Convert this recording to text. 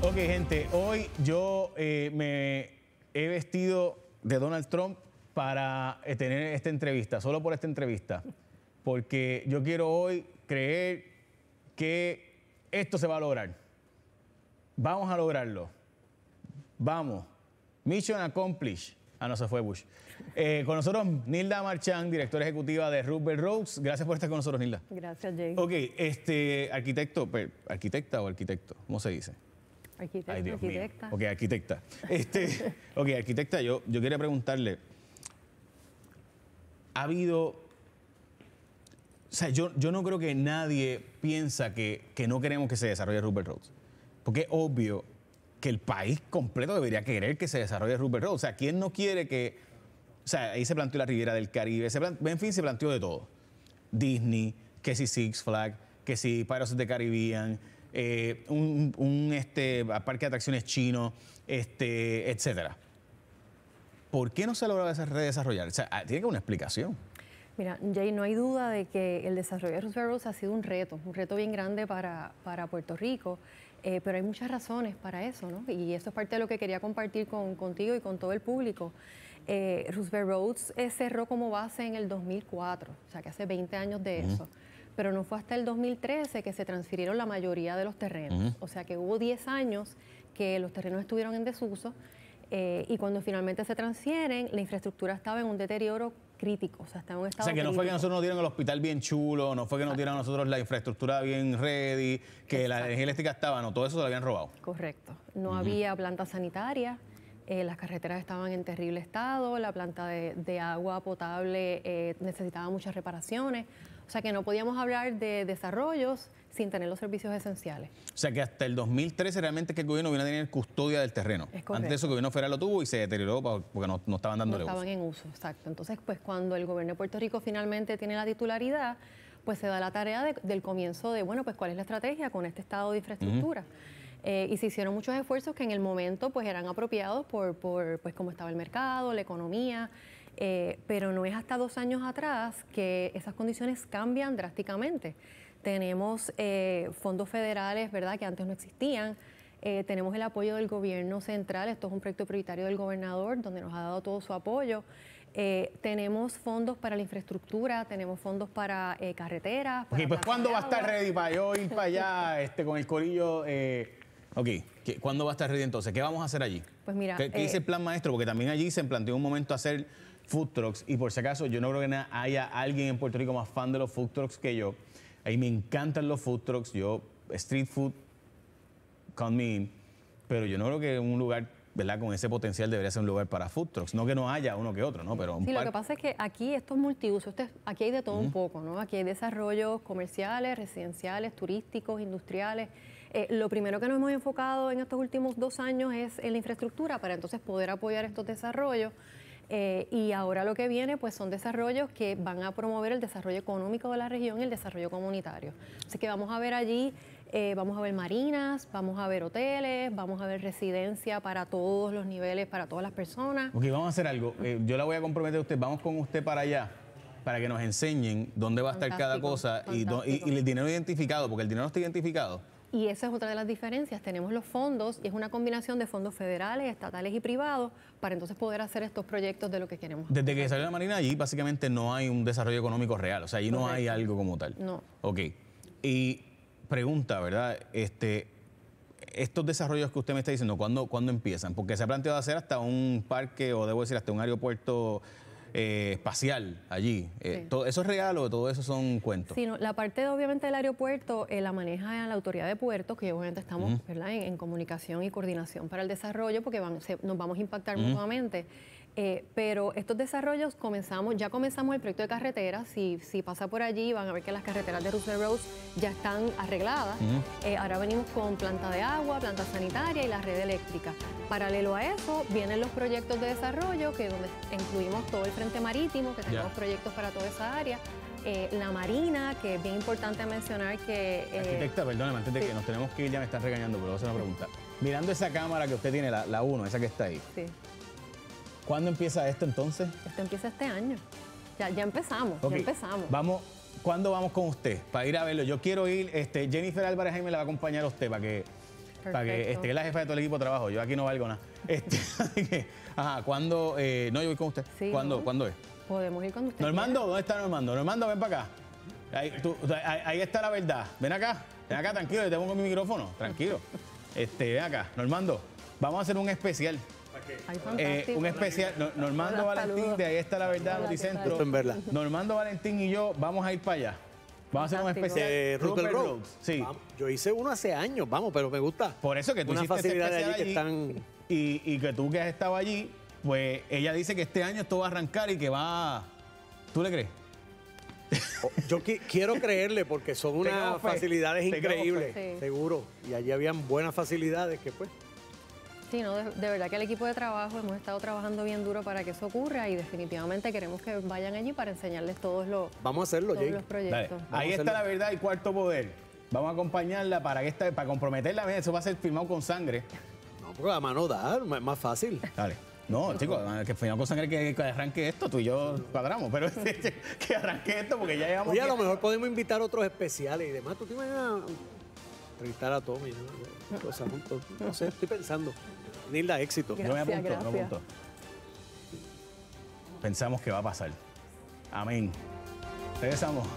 Ok, gente, hoy yo me he vestido de Donald Trump para tener esta entrevista, solo por esta entrevista, porque yo quiero hoy creer que esto se va a lograr. Vamos a lograrlo. Vamos. Mission accomplished. Ah, no, se fue Bush. Con nosotros Nilda Marchán, directora ejecutiva de Roosevelt Roads. Gracias por estar con nosotros, Nilda. Gracias, Jay. Ok, arquitecta o arquitecto, ¿cómo se dice? Arquitecta. Ay, Dios mío. Arquitecta. Ok, arquitecta. Ok, arquitecta, yo quería preguntarle, ha habido... O sea, yo no creo que nadie piensa que no queremos que se desarrolle Roosevelt Roads. Porque es obvio que el país completo debería querer que se desarrolle Roosevelt Roads. O sea, ¿quién no quiere que...? O sea, ahí se planteó la Riviera del Caribe, en fin, se planteó de todo. Disney, que si Six Flags, que si Pirates de Caribbean, parque de atracciones chino, etcétera. ¿Por qué no se logra redesarrollar? O sea, tiene que haber una explicación. Mira, Jay, no hay duda de que el desarrollo de Roosevelt Roads ha sido un reto bien grande para Puerto Rico, pero hay muchas razones para eso, ¿no? Y eso es parte de lo que quería compartir contigo y con todo el público. Roosevelt Roads cerró como base en el 2004, o sea que hace 20 años de eso, pero no fue hasta el 2013 que se transfirieron la mayoría de los terrenos, o sea que hubo 10 años que los terrenos estuvieron en desuso. Y cuando finalmente se transfieren, la infraestructura estaba en un deterioro crítico, o sea, estaba en un estado crítico. O sea, que no fue que nosotros nos dieron el hospital bien chulo, no fue que nos dieron a nosotros la infraestructura bien ready, que la energía eléctrica estaba, no, todo eso se lo habían robado. Correcto. No había planta sanitaria, las carreteras estaban en terrible estado, la planta de agua potable necesitaba muchas reparaciones, o sea, que no podíamos hablar de desarrollos sin tener los servicios esenciales. O sea, que hasta el 2013 realmente es que el gobierno vino a tener custodia del terreno. Es correcto. Antes de eso el gobierno federal lo tuvo y se deterioró porque no estaban dándole uso. No estaban en uso, exacto. Entonces, pues cuando el gobierno de Puerto Rico finalmente tiene la titularidad, pues se da la tarea del comienzo de, bueno, pues cuál es la estrategia con este estado de infraestructura. Y se hicieron muchos esfuerzos que en el momento pues eran apropiados por pues cómo estaba el mercado, la economía, pero no es hasta 2 años atrás que esas condiciones cambian drásticamente. Tenemos fondos federales, ¿verdad?, que antes no existían. Tenemos el apoyo del gobierno central. Esto es un proyecto prioritario del gobernador, donde nos ha dado todo su apoyo. Tenemos fondos para la infraestructura, tenemos fondos para carreteras. Y pues, ¿cuándo va a estar ready para yo ir para allá con el corillo? Ok, ¿cuándo va a estar ready entonces? ¿Qué vamos a hacer allí? Pues mira... ¿Qué dice el plan maestro? Porque también allí se planteó un momento hacer food trucks. Y por si acaso, yo no creo que haya alguien en Puerto Rico más fan de los food trucks que yo. Ahí me encantan los food trucks, street food, count me in, pero yo no creo que un lugar, ¿verdad?, con ese potencial debería ser un lugar para food trucks, no que no haya uno que otro, ¿no? Pero sí, lo que pasa es que aquí esto es multiuso, aquí hay de todo un poco, ¿no? Aquí hay desarrollos comerciales, residenciales, turísticos, industriales. Lo primero que nos hemos enfocado en estos últimos 2 años es en la infraestructura para entonces poder apoyar estos desarrollos. Y ahora lo que viene pues son desarrollos que van a promover el desarrollo económico de la región y el desarrollo comunitario. Así que vamos a ver allí, vamos a ver marinas, vamos a ver hoteles, vamos a ver residencia para todos los niveles, para todas las personas. Ok, vamos a hacer algo. Yo la voy a comprometer a usted. Vamos con usted para allá, para que nos enseñen dónde va a estar cada cosa y el dinero identificado, porque el dinero no está identificado. Y esa es otra de las diferencias. Tenemos los fondos y es una combinación de fondos federales, estatales y privados para entonces poder hacer estos proyectos de lo que queremos. Desde que salió la Marina allí básicamente no hay un desarrollo económico real, o sea, allí no hay algo como tal. No. Ok. Y pregunta, ¿verdad? Estos desarrollos que usted me está diciendo, ¿cuándo empiezan? Porque se ha planteado hacer hasta un parque o debo decir hasta un aeropuerto... espacial allí. ¿Todo eso es real o todo eso son cuentos? Sí, no, la parte obviamente del aeropuerto la maneja la autoridad de puertos, que obviamente estamos ¿verdad? En comunicación y coordinación para el desarrollo porque nos vamos a impactar mutuamente. Pero estos desarrollos ya comenzamos el proyecto de carreteras. Si pasa por allí van a ver que las carreteras de Roosevelt Roads ya están arregladas. Ahora venimos con planta de agua, planta sanitaria y la red eléctrica. Paralelo a eso vienen los proyectos de desarrollo que donde incluimos todo el frente marítimo, que tenemos proyectos para toda esa área. La marina, que es bien importante mencionar que... Arquitecta, perdóname, antes de que nos tenemos que ir, ya me están regañando, pero voy a hacer una pregunta. Mirando esa cámara que usted tiene, la 1, esa que está ahí. Sí. ¿Cuándo empieza esto entonces? Esto empieza este año. Ya empezamos, okay. Ya empezamos. Vamos, ¿cuándo vamos con usted? Para ir a verlo. Yo quiero ir, Jennifer Álvarez Jaime la va a acompañar a usted para que Para que esté la jefa de todo el equipo de trabajo. Yo aquí no valgo nada. Ajá, ¿cuándo? No, yo voy con usted. Sí, ¿cuándo, ¿cuándo es? Podemos ir con usted. Normando, ¿dónde está Normando? Normando, ven para acá. Ahí está la verdad. Ven acá, tranquilo, yo te pongo mi micrófono. Tranquilo. Ven acá, Normando. Vamos a hacer un especial. Un especial. Normando Valentín, de Ahí está la verdad, Noticentro. Normando Valentín y yo vamos a ir para allá. Vamos a hacer un especial. Roosevelt Roads. Sí. Yo hice uno hace años, vamos, pero me gusta. Por eso que tú hiciste ese especial allí, y que tú que has estado allí, pues ella dice que este año esto va a arrancar y que va... ¿Tú le crees? Yo quiero creerle porque son unas facilidades increíbles, seguro. Y allí habían buenas facilidades que pues... Sí, no, de verdad que el equipo de trabajo hemos estado trabajando bien duro para que eso ocurra y definitivamente queremos que vayan allí para enseñarles todos los, los proyectos. Ahí está la verdad y cuarto poder. Vamos a acompañarla para que para comprometerla. Eso va a ser firmado con sangre. No, porque a mano dar, es más fácil. Dale. No, chicos, que firmado con sangre que arranque esto, tú y yo cuadramos, pero que arranque esto porque ya llevamos... Oye, a lo mejor podemos invitar otros especiales y demás. ¿Tú te imaginas...? Entrevistar a Tommy, no sé, estoy pensando. Nilda, éxito. Gracias, yo me apunto. Pensamos que va a pasar. Amén. Regresamos.